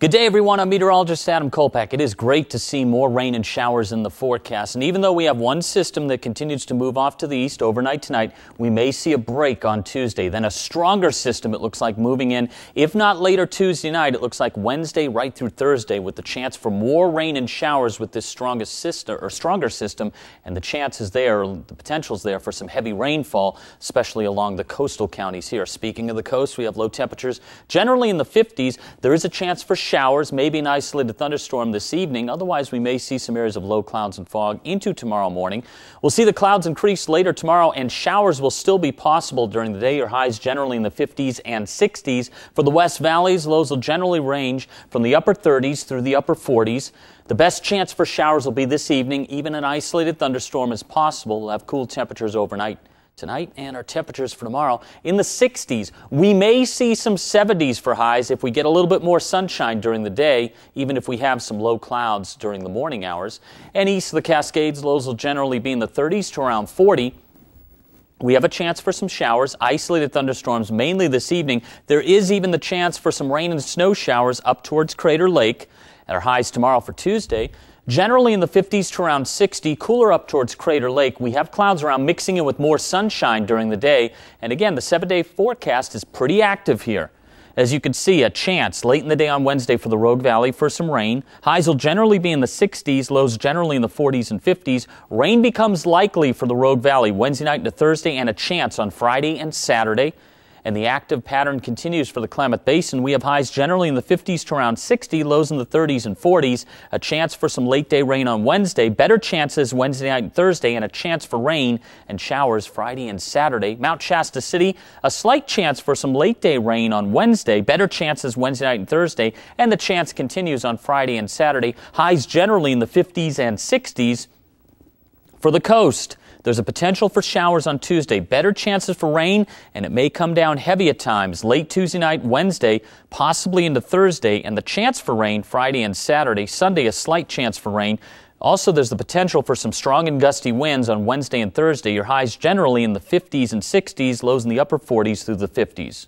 Good day, everyone. I'm meteorologist Adam Kolpak. It is great to see more rain and showers in the forecast. And even though we have one system that continues to move off to the east overnight tonight, we may see a break on Tuesday. Then a stronger system, it looks like, moving in. If not later Tuesday night, it looks like Wednesday right through Thursday with the chance for more rain and showers with this stronger system. And the chance is there, the potential's there for some heavy rainfall, especially along the coastal counties here. Speaking of the coast, we have low temperatures generally in the 50s. There is a chance for showers, maybe an isolated thunderstorm this evening. Otherwise, we may see some areas of low clouds and fog into tomorrow morning. We'll see the clouds increase later tomorrow, and showers will still be possible during the day. Your highs generally in the 50s and 60s. For the West Valleys, lows will generally range from the upper 30s through the upper 40s. The best chance for showers will be this evening. Even an isolated thunderstorm is possible. We'll have cool temperatures overnight tonight, and our temperatures for tomorrow in the 60s. We may see some 70s for highs if we get a little bit more sunshine during the day, even if we have some low clouds during the morning hours. And east of the Cascades, lows will generally be in the 30s to around 40. We have a chance for some showers, isolated thunderstorms mainly this evening. There is even the chance for some rain and snow showers up towards Crater Lake. And our highs tomorrow for Tuesday, generally in the 50s to around 60, cooler up towards Crater Lake. We have clouds around mixing in with more sunshine during the day. And again, the 7-day forecast is pretty active here. As you can see, a chance late in the day on Wednesday for the Rogue Valley for some rain. Highs will generally be in the 60s, lows generally in the 40s and 50s. Rain becomes likely for the Rogue Valley Wednesday night into Thursday, and a chance on Friday and Saturday. And the active pattern continues for the Klamath Basin. We have highs generally in the 50s to around 60, lows in the 30s and 40s. A chance for some late day rain on Wednesday, better chances Wednesday night and Thursday, and a chance for rain and showers Friday and Saturday. Mount Shasta City, a slight chance for some late day rain on Wednesday, better chances Wednesday night and Thursday, and the chance continues on Friday and Saturday. Highs generally in the 50s and 60s. For the coast, there's a potential for showers on Tuesday, better chances for rain, and it may come down heavy at times late Tuesday night, Wednesday, possibly into Thursday, and the chance for rain Friday and Saturday. Sunday, a slight chance for rain. Also, there's the potential for some strong and gusty winds on Wednesday and Thursday. Your highs generally in the 50s and 60s, lows in the upper 40s through the 50s.